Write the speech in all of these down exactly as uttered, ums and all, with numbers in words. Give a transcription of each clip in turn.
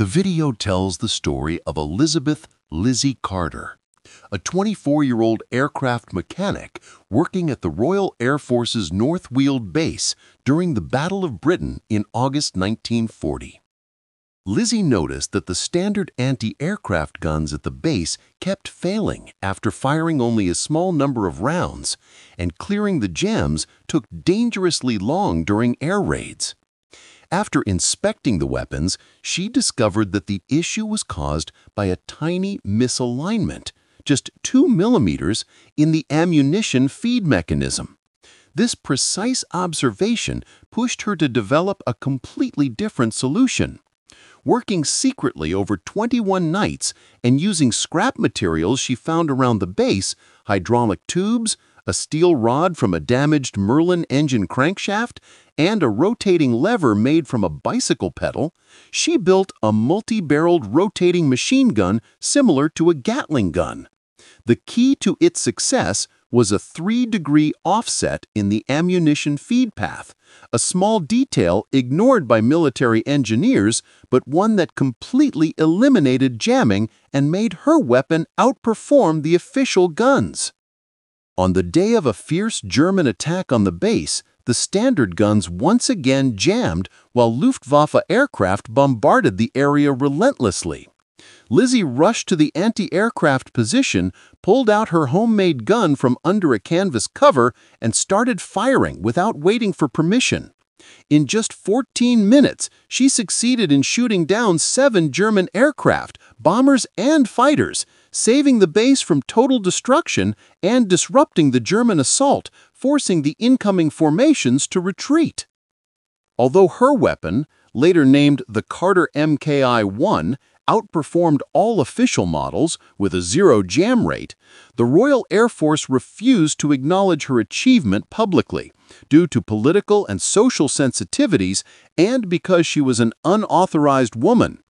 The video tells the story of Elizabeth Lizzie Carter, a twenty-four-year-old aircraft mechanic working at the Royal Air Force's North Weald base during the Battle of Britain in August nineteen forty. Lizzie noticed that the standard anti-aircraft guns at the base kept failing after firing only a small number of rounds, and clearing the jams took dangerously long during air raids. After inspecting the weapons, she discovered that the issue was caused by a tiny misalignment, just two millimeters, in the ammunition feed mechanism. This precise observation pushed her to develop a completely different solution. Working secretly over twenty-one nights and using scrap materials she found around the base, hydraulic tubes, a steel rod from a damaged Merlin engine crankshaft, and a rotating lever made from a bicycle pedal, she built a multi-barreled rotating machine gun similar to a Gatling gun. The key to its success was a three-degree offset in the ammunition feed path, a small detail ignored by military engineers, but one that completely eliminated jamming and made her weapon outperform the official guns. On the day of a fierce German attack on the base, the standard guns once again jammed while Luftwaffe aircraft bombarded the area relentlessly. Lizzie rushed to the anti-aircraft position, pulled out her homemade gun from under a canvas cover, and started firing without waiting for permission. In just fourteen minutes, she succeeded in shooting down seven German aircraft, bombers and fighters, saving the base from total destruction and disrupting the German assault, forcing the incoming formations to retreat. Although her weapon, later named the Carter M K I one, outperformed all official models with a zero jam rate, the Royal Air Force refused to acknowledge her achievement publicly due to political and social sensitivities and because she was an unauthorized woman.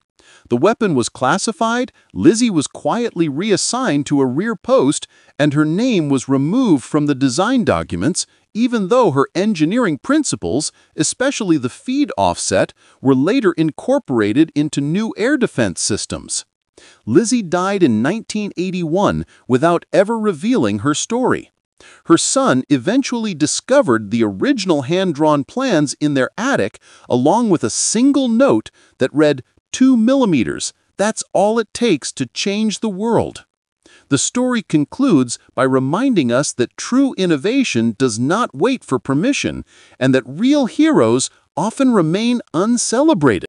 The weapon was classified, Lizzie was quietly reassigned to a rear post, and her name was removed from the design documents, even though her engineering principles, especially the feed offset, were later incorporated into new air defense systems. Lizzie died in nineteen eighty-one without ever revealing her story. Her son eventually discovered the original hand-drawn plans in their attic, along with a single note that read, "Two millimeters, that's all it takes to change the world." The story concludes by reminding us that true innovation does not wait for permission and that real heroes often remain uncelebrated.